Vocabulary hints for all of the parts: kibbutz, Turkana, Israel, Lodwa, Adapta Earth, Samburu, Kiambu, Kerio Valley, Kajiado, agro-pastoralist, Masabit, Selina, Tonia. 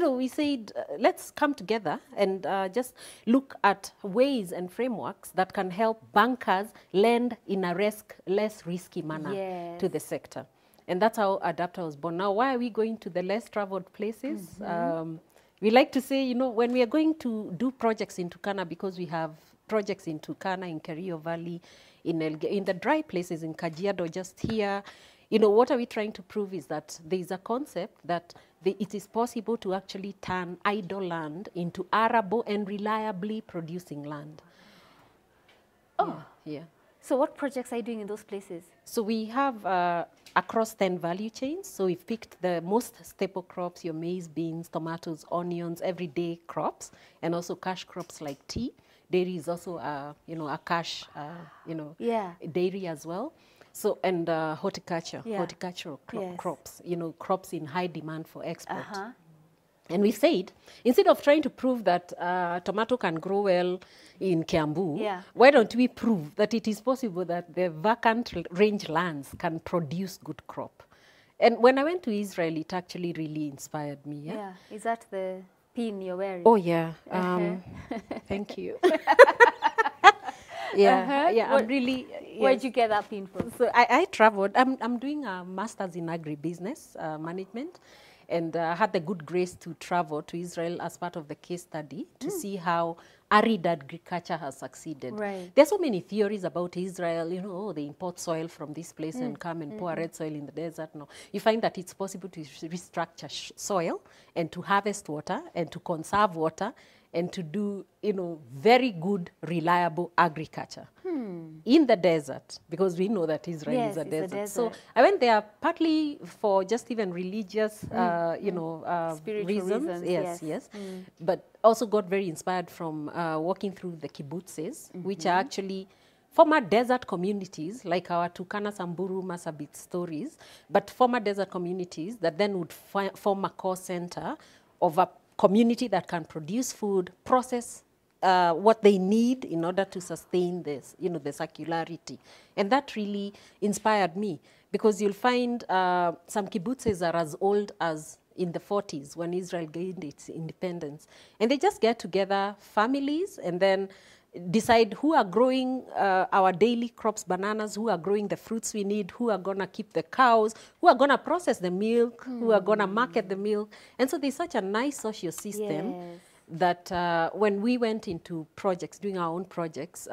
We said, let's come together and just look at ways and frameworks that can help bankers lend in a less risky manner to the sector. And that's how Adapta was born. Now, why are we going to the less traveled places? We like to say, you know, when we are going to do projects in Turkana, because we have projects in Turkana, in Kerio Valley, in the dry places, in Kajiado, just here, you know, what are we trying to prove is that there is a concept that it is possible to actually turn idle land into arable and reliably producing land. Oh, yeah. So what projects are you doing in those places? So we have across 10 value chains. So we've picked the most staple crops, your maize, beans, tomatoes, onions, everyday crops, and also cash crops like tea. Dairy is also, you know, a cash, you know, dairy as well. So, and horticulture, horticultural crops, you know, crops in high demand for export. And we said, instead of trying to prove that tomato can grow well in Kiambu, why don't we prove that it is possible that the vacant range lands can produce good crop? And when I went to Israel, it actually really inspired me. Yeah. Is that the pin you're wearing? Oh, yeah. Thank you. I'm really. Where did you get that pin from? So I traveled. I'm doing a master's in agribusiness management, and I had the good grace to travel to Israel as part of the case study to see how arid agriculture has succeeded. Right. There are so many theories about Israel. You know, they import soil from this place and come and pour red soil in the desert. No, you find that it's possible to restructure soil and to harvest water and to conserve water and to do, you know, very good, reliable agriculture in the desert, because we know that Israel is a desert. So I went there partly for just even religious, you know, reasons. But also got very inspired from walking through the kibbutzes, which are actually former desert communities, like our Turkana, Samburu, Masabit stories, but former desert communities that then would form a core center of a community that can produce food, process what they need in order to sustain this, you know, the circularity. And that really inspired me, because you'll find some kibbutzes are as old as in the 40s when Israel gained its independence. And they just get together, families, and then decide who are growing our daily crops, bananas, who are growing the fruits we need, who are going to keep the cows, who are going to process the milk, who are going to market the milk. And so there's such a nice social system that when we went into projects, doing our own projects,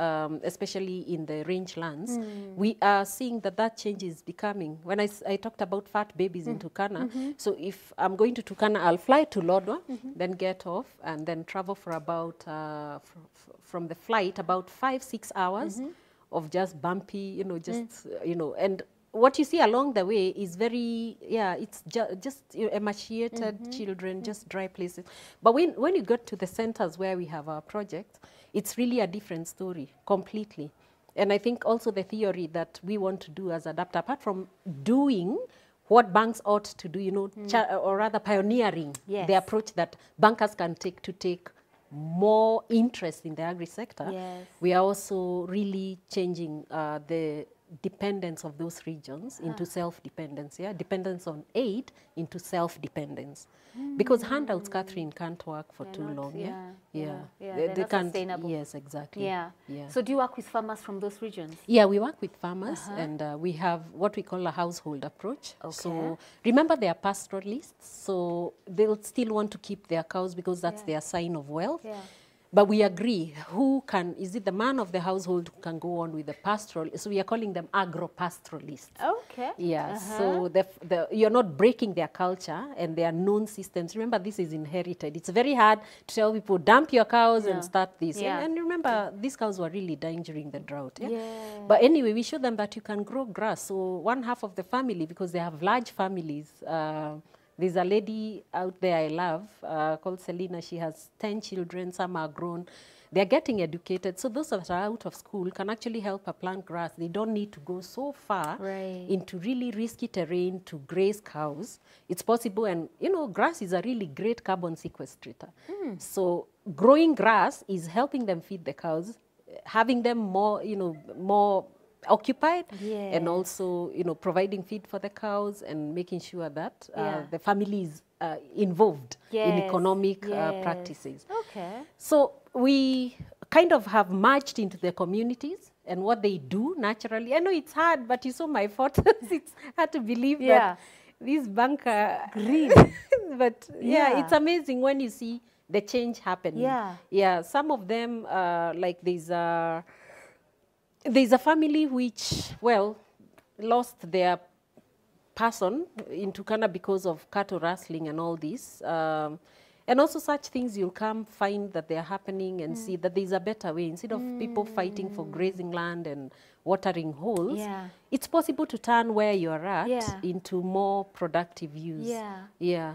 especially in the rangelands, we are seeing that that change is becoming. When I talked about fat babies in Turkana, so if I'm going to Turkana, I'll fly to Lodwa, then get off, and then travel for about, from the flight, about 5-6 hours of just bumpy, you know, just, you know, and what you see along the way is very, it's just emaciated children, just dry places. But when you get to the centers where we have our project, it's really a different story completely. And I think also the theory that we want to do as Adapta, apart from doing what banks ought to do, you know, or rather pioneering the approach that bankers can take to take more interest in the agri-sector, we are also really changing the dependence of those regions into self-dependence, dependence on aid into self-dependence, because handouts, Catherine, can't work for too long. They're not sustainable. Yes, exactly. So do you work with farmers from those regions? Yeah, we work with farmers, and we have what we call a household approach. So remember, they are pastoralists, so they'll still want to keep their cows because that's their sign of wealth. But we agree, who can, is it the man of the household who can go on with the pastoral? So we are calling them agro-pastoralists. Okay. Yeah, so you're not breaking their culture and their known systems. Remember, this is inherited. It's very hard to tell people, dump your cows and start this. And remember, these cows were really dying during the drought. But anyway, we show them that you can grow grass. So one half of the family, because they have large families, there's a lady out there I love called Selina. She has 10 children, some are grown. They're getting educated. So those that are out of school can actually help her plant grass. They don't need to go so far into really risky terrain to graze cows. It's possible. And, you know, grass is a really great carbon sequestrator. So growing grass is helping them feed the cows, having them more, you know, more occupied, yeah. and also, you know, providing feed for the cows and making sure that the families are involved in economic practices. Okay. So we kind of have marched into the communities and what they do naturally. I know it's hard, but you saw my photos. It's hard to believe that these bunker green. But it's amazing when you see the change happening. Yeah. Yeah. Some of them, like there's a family which, well, lost their person in Turkana because of cattle rustling and all this. And also such things, you'll come find that they're happening and see that there's a better way. Instead of people fighting for grazing land and watering holes, it's possible to turn where you're at into more productive use. Yeah.